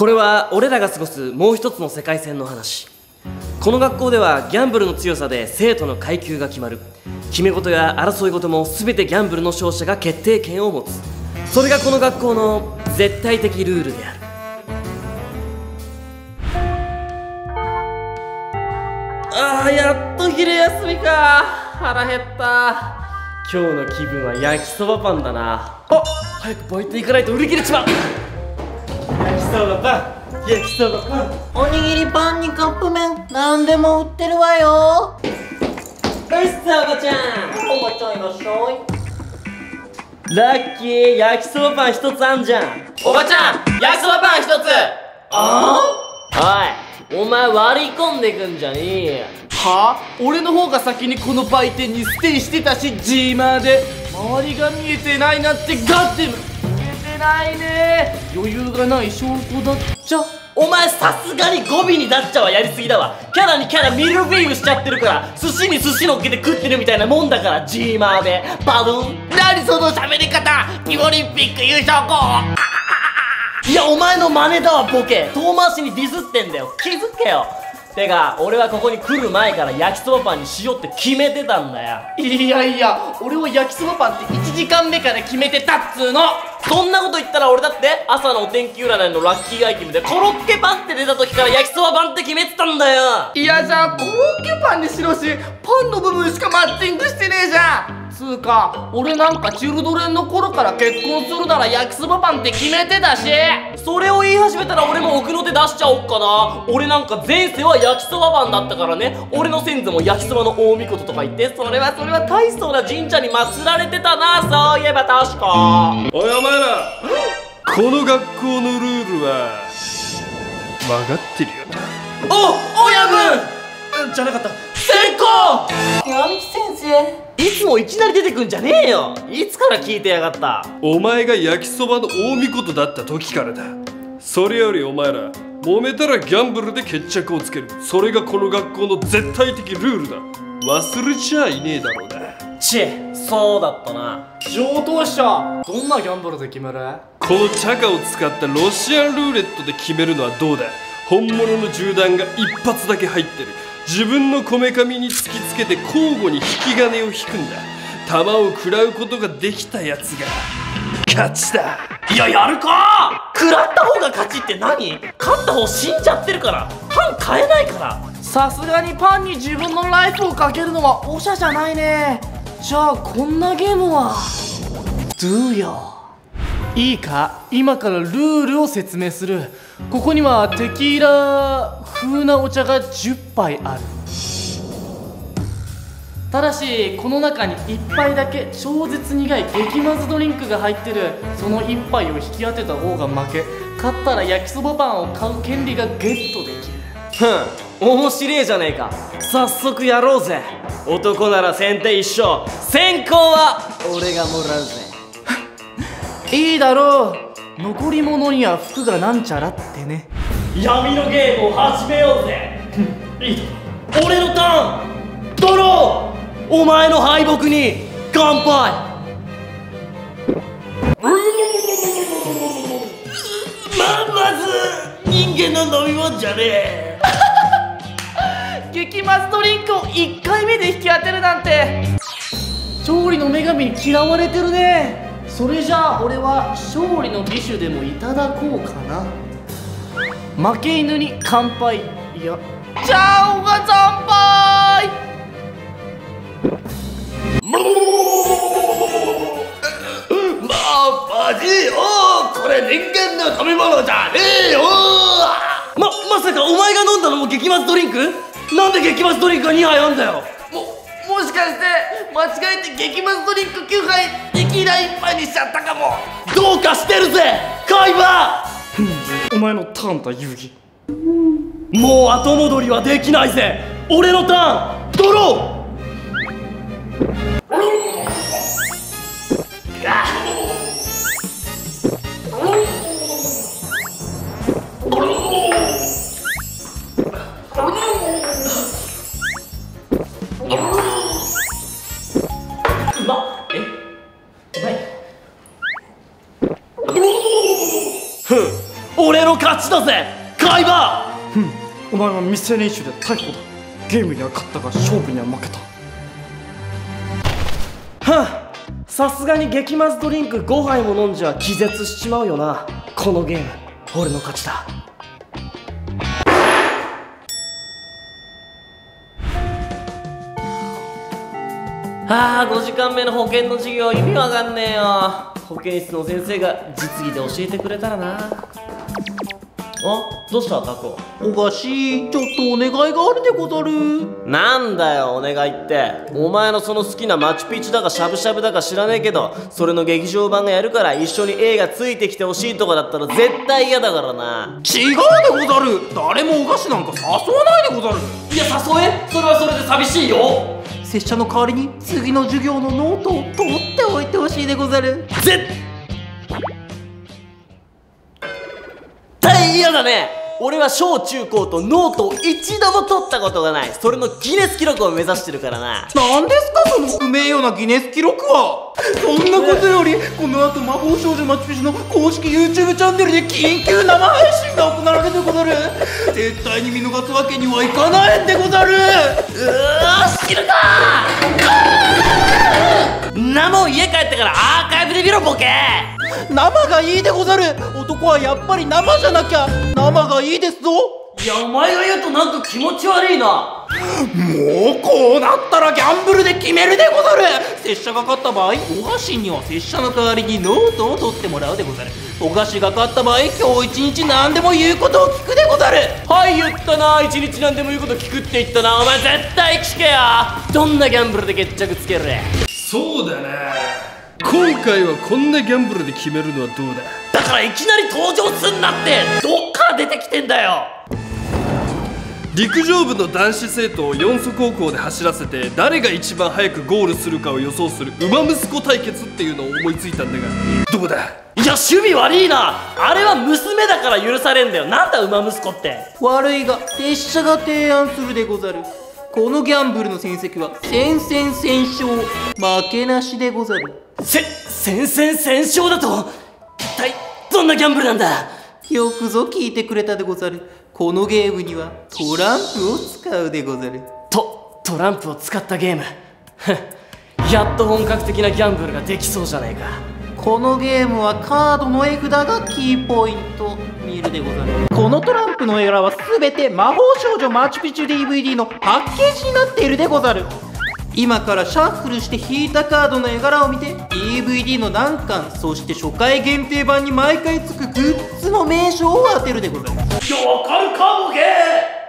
これは俺らが過ごすもう一つの世界線の話。この学校ではギャンブルの強さで生徒の階級が決まる。決め事や争い事も全てギャンブルの勝者が決定権を持つ。それがこの学校の絶対的ルールである。ああ、やっと昼休みか。腹減った。今日の気分は焼きそばパンだな。あ、早くバイト行かないと売り切れちまう。焼きそばパン、焼きそばパン、おにぎりパンにカップ麺、なんでも売ってるわよ。ナイスだ、おばちゃん。おばちゃんいらっしゃい。ラッキー、焼きそばパン一つあんじゃん。おばちゃん、焼きそばパン一つ。あー？おい、お前割り込んでくんじゃねえよ。はあ、俺の方が先にこの売店にステイしてたし、ジーマーで周りが見えてないなんて。ガッテム見えてないね。余裕がない証拠だっちゃ。お前さすがに語尾にダッチャはやりすぎだわ。キャラにキャラミルフィームしちゃってるから、寿司に寿司のっけて食ってるみたいなもんだから、ジーマーでバドン。何その喋り方。ピオリンピック優勝候補。いや、お前の真似だわ、ボケ。遠回しにディスってんだよ、気づけよ。てか、俺はここに来る前から焼きそばパンにしようって決めてたんだよ。いやいや、俺は焼きそばパンって1時間目から決めてたっつーの。そんなこと言ったら俺だって朝のお天気占いのラッキーアイテムでコロッケパンって出た時から焼きそばパンって決めてたんだよ。いや、じゃあコロッケパンにしろし、パンの部分しかマッチングしてねえじゃん。つーか、俺なんかチルドレンの頃から結婚するなら焼きそばパンって決めてたし、それを言い始めたら俺も奥の手出しちゃおっかな。俺なんか前世は焼きそばパンだったからね。俺の先祖も焼きそばの大巫女とか言って、それは大層な神社に祀られてたな。そういえば確か。おい、お前らこの学校のルールは曲がってるよな。親分じゃなかった。先行山道先生、いつもいきなり出てくんじゃねえよ。いつから聞いてやがった。お前が焼きそばの大巫女だった時からだ。それよりお前ら揉めたらギャンブルで決着をつける。それがこの学校の絶対的ルールだ。忘れちゃいねえだろうな。ちえ、そうだったな。上等者、どんなギャンブルで決める？このチャカを使ったロシアンルーレットで決めるのはどうだ。本物の銃弾が一発だけ入ってる。自分のこめかみに突きつけて交互に引き金を引くんだ。弾を食らうことができたやつが勝ちだ。いや、やるか。食らった方が勝ちって何？勝った方死んじゃってるから、パン買えないから。さすがにパンに自分のライフをかけるのはおしゃじゃないね。じゃあこんなゲームはどうよ。いいか、今からルールを説明する。ここにはテキーラ風なお茶が10杯ある。ただしこの中に1杯だけ超絶苦い激まずドリンクが入ってる。その1杯を引き当てた方が負け。勝ったら焼きそばパンを買う権利がゲットできる。面白いじゃねえか。早速やろうぜ。男なら先手一勝、先攻は俺がもらうぜ。いいだろう、残り物には服がなんちゃらってね。闇のゲームを始めようぜ。いいだろ、俺のターン。ドロー。お前の敗北に乾杯。まず人間の飲み物じゃねえ。激マズドリンクを1回目で引き当てるなんて、勝利の女神に嫌われてるね。それじゃあ俺は勝利の美酒でもいただこうかな。負け犬に乾杯。いや、チャオが惨敗。まあバジオ、これ人間の食べ物じゃねえよ。まさかお前が飲んだのも激マズドリンク？なんで激マズドリンクが2杯あんだよ。もしかして間違えて激マズドリンク9杯テキーラ1杯にしちゃったかも。どうかしてるぜ海馬。お前のターンだ遊戯。もう後戻りはできないぜ。俺のターン、ドロー。ちだぜ海馬。お前は未成年種で逮捕だ。ゲームには勝ったが勝負には負けた。はあ、さすがに激マズドリンク5杯も飲んじゃ気絶しちまうよな。このゲーム俺の勝ちだ。ああ、5時間目の保険の授業意味わかんねえよ。保健室の先生が実技で教えてくれたらな。あ、どうしたタコ。おかしい、ちょっとお願いがあるでござる。なんだよお願いって。お前のその好きなマチュピチュだかしゃぶしゃぶだか知らねえけど、それの劇場版がやるから一緒に映画ついてきてほしいとかだったら絶対嫌だからな。違うでござる、誰もお菓子なんか誘わないでござる。いや誘え、それはそれで寂しいよ。拙者の代わりに次の授業のノートを取っておいてほしいでござる。絶対嫌だね。俺は小中高とノートを一度も取ったことがない。それのギネス記録を目指してるからな。何ですかその不名誉なギネス記録は。そんなことよりこの後魔法少女マチュピチュの公式 YouTube チャンネルで緊急生配信が行われるでござる。絶対に見逃すわけにはいかないんでござる。うー知るかー。なもう家帰ってからアーカイブで見ろボケ。生がいいでござる。男はやっぱり生じゃなきゃ。生がいいですぞ。いやお前が言うとなんか気持ち悪いな。もうこうなったらギャンブルで決めるでござる。拙者が勝った場合お箸には拙者の代わりにノートを取ってもらうでござる。お菓子が勝った場合今日一日何でも言うことを聞くでござる。はい言ったな、一日何でも言うこと聞くって言ったな。お前絶対聞けよ。どんなギャンブルで決着つける。そうだな、今回はこんなギャンブルで決めるのはどうだ。だからいきなり登場すんなって。どっから出てきてんだよ。陸上部の男子生徒を四足歩行で走らせて誰が一番早くゴールするかを予想する馬息子対決っていうのを思いついたんだがどうだ。いや趣味悪いな。あれは娘だから許されんだよ。なんだ馬息子って。悪いが拙者が提案するでござる。このギャンブルの戦績は戦々戦勝負けなしでござる。戦々戦勝だと。一体どんなギャンブルなんだ。よくぞ聞いてくれたでござる。このゲームにはトランプを使うでござる。トランプを使ったゲームやっと本格的なギャンブルができそうじゃねえか。このゲームはカードの絵札がキーポイント見るでござる。このトランプの絵柄は全て魔法少女マチュピチュ DVD のパッケージになっているでござる。今からシャッフルして引いたカードの絵柄を見て DVD の何巻そして初回限定版に毎回つくグッズの名称を当てるでございます。いやわかるかもゲ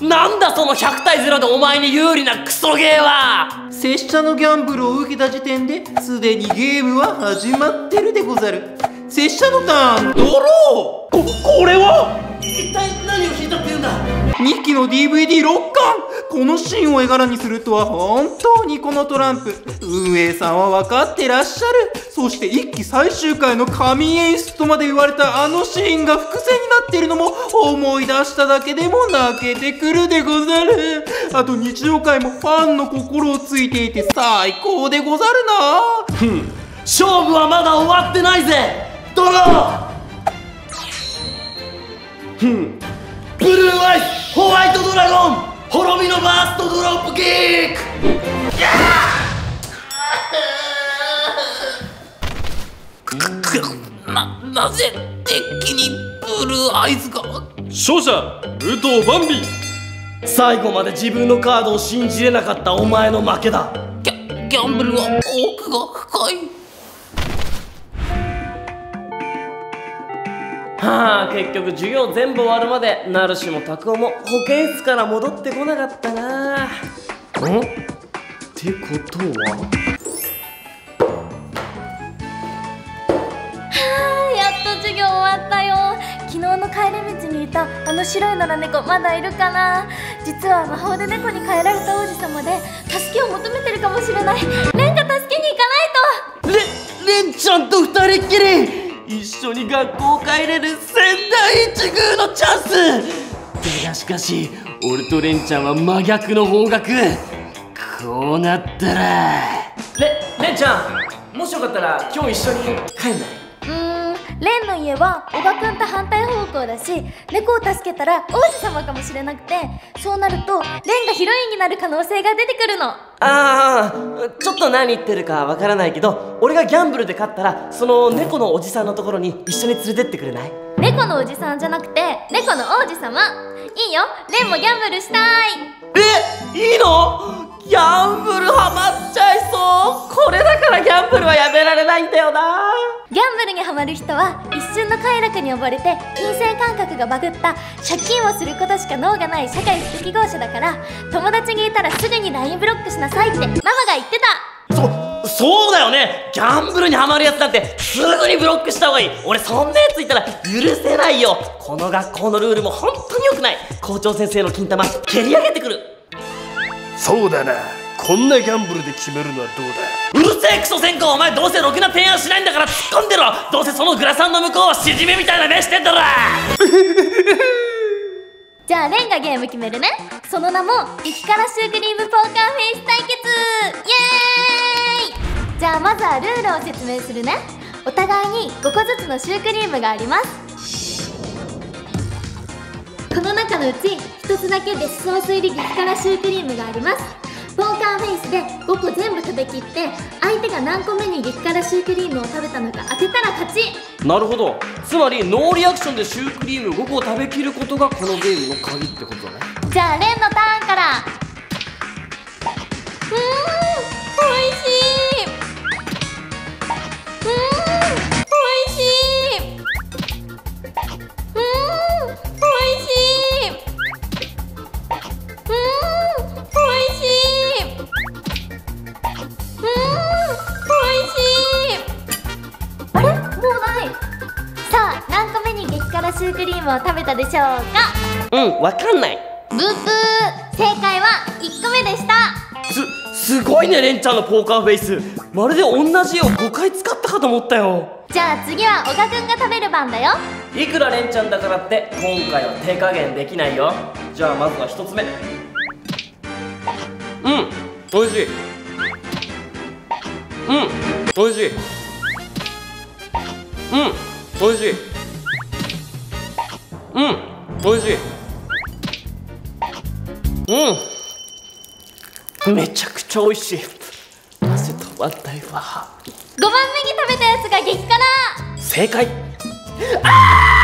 ー。なんだその100対0でお前に有利なクソゲーは。拙者のギャンブルを受けた時点ですでにゲームは始まってるでござる。拙者のターンドロー。これは一体何を引いたって言うんだ。2期の DVD6巻。このシーンを絵柄にするとは本当にこのトランプ運営さんは分かってらっしゃる。そして1期最終回の神演出とまで言われたあのシーンが伏線になっているのも思い出しただけでも泣けてくるでござる。あと日常回もファンの心をついていて最高でござるな。勝負はまだ終わってないぜドロー。ブルーアイスホワイトドラゴン滅びのバーストドロップキック。いやーなぜデッキにブルーアイスが。勝者武藤バンビ。最後まで自分のカードを信じれなかったお前の負けだ。ギャンブルは奥が深い。はあ、結局授業全部終わるまでナルシもタクオも保健室から戻ってこなかったな。んってことはやっと授業終わったよ。昨日の帰り道にいたあの白い野良猫まだいるかな。実は魔法で猫に変えられた王子様で助けを求めてるかもしれない。レンが助けに行かないと。レンちゃんと二人っきり一緒に学校帰れる仙台一遇のチャンスだがしかし俺とレンちゃんは真逆の方角。こうなったらレンちゃんもしよかったら今日一緒に帰んない。蓮の家はおばくんと反対方向だし、猫を助けたら王子様かもしれなくて、そうなると蓮がヒロインになる可能性が出てくるの。ああ、ちょっと何言ってるかわからないけど、俺がギャンブルで勝ったらその猫のおじさんのところに一緒に連れてってくれない？猫のおじさんじゃなくて猫の王子様。いいよ、蓮もギャンブルしたい。え、いいの？ギャンブルハマっちゃいそう。これだからギャンブルはやめられないんだよな。ギャンブルにハマる人は一瞬の快楽に溺れて、金銭感覚がバグった借金をすることしか能がない社会不適合者だから、友達にいたらすぐに LINE ブロックしなさいってママが言ってた。そうだよね。ギャンブルにハマるやつなんてすぐにブロックした方がいい。俺そんなやついたら許せないよ。この学校のルールも本当に良くない。校長先生の金玉蹴り上げてくる。そうだな、こんなギャンブルで決めるのはどうだ。うるせえクソ線香、お前どうせろくな提案しないんだから突っ込んでろ。どうせそのグラサンの向こうはシジミみたいな目してんだろ。じゃあレンがゲーム決めるね。その名も激辛シュークリームポーカーフェイス対決。イエーイ。じゃあまずはルールを説明するね。お互いに5個ずつのシュークリームがあります。この中のうち1つだけデスソース入り激辛シュークリームがあります。ポーカーフェイスで5個全部食べきって、相手が何個目に激辛シュークリームを食べたのか当てたら勝ち。なるほど、つまりノーリアクションでシュークリーム5個を食べきることがこのゲームの鍵ってことだね。じゃあレンのターンから。おいしい。シュークリームを食べたでしょうか？わかんない。ブーブー、正解は1個目でした。すごいね、レンちゃんのポーカーフェイス、まるで同じ絵を5回使ったかと思ったよ。じゃあ次は小賀くんが食べる番だよ。いくらレンちゃんだからって今回は手加減できないよ。じゃあまずは1つ目。おいしい。おいしい。おいしい。おいしい。めちゃくちゃおいしい。汗止まんないわ。5番目に食べたやつが激辛。正解。ああ！